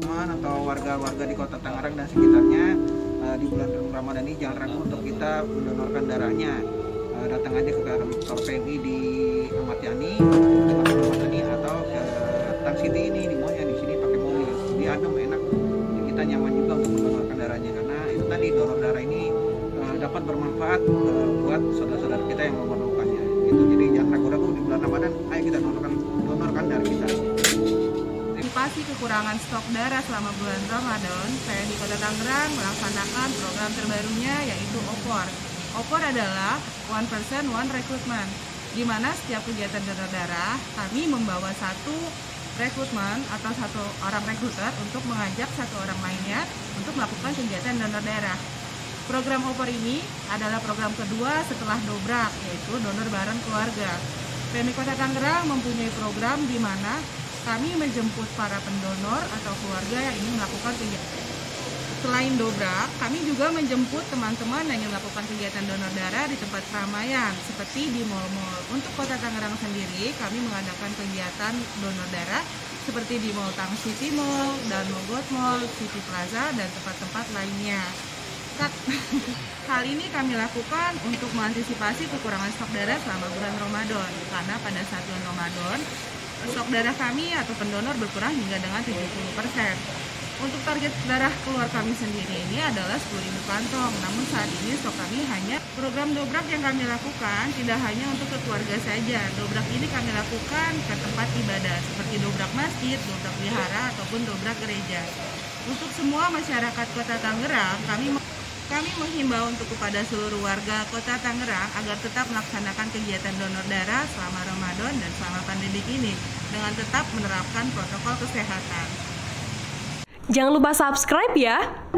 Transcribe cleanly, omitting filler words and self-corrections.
teman atau warga-warga di kota Tangerang dan sekitarnya di bulan Ramadan ini jangan ragu untuk kita mendonorkan darahnya. Datang aja ke kantor PMI di Ahmad Yani, atau ke Tang City ini di Moya, di sini pakai mobil, di adem enak. Jadi kita nyaman juga untuk mendonorkan darahnya karena itu tadi donor darah ini dapat bermanfaat buat saudara-saudara kita yang memerlukannya. Itu jadi jangan ragu-ragu di bulan Ramadan, ayo kita donorkan darah kita. Antisipasi kekurangan stok darah selama bulan Ramadan, saya di Kota Tangerang melaksanakan program terbarunya yaitu Opor. Opor adalah one person one recruitment, di mana setiap kegiatan donor darah kami membawa satu recruitment atau satu orang recruiter untuk mengajak satu orang lainnya untuk melakukan kegiatan donor darah. Program Opor ini adalah program kedua setelah Dobrak, yaitu donor bareng keluarga. PMI Kota Tangerang mempunyai program di mana kami menjemput para pendonor atau keluarga yang ingin melakukan kegiatan. Selain Dobrak, kami juga menjemput teman-teman yang melakukan kegiatan donor darah di tempat keramaian, seperti di mall-mall. Untuk Kota Tangerang sendiri, kami mengadakan kegiatan donor darah seperti di Mall Tang City Mall, dan Mogot Mall, City Plaza, dan tempat-tempat lainnya. Hal ini kami lakukan untuk mengantisipasi kekurangan stok darah selama bulan Ramadan, karena pada saat bulan Ramadan, stok darah kami atau pendonor berkurang hingga dengan 70%. Untuk target darah keluar kami sendiri ini adalah 10.000 kantong, namun saat ini stok kami hanya. Program Dobrak yang kami lakukan tidak hanya untuk ke keluarga saja. Dobrak ini kami lakukan ke tempat ibadah seperti Dobrak masjid, Dobrak wihara, ataupun Dobrak gereja. Untuk semua masyarakat Kota Tangerang, kami menghimbau untuk kepada seluruh warga Kota Tangerang agar tetap melaksanakan kegiatan donor darah selama Ramadan dan selama pandemi ini dengan tetap menerapkan protokol kesehatan. Jangan lupa subscribe ya!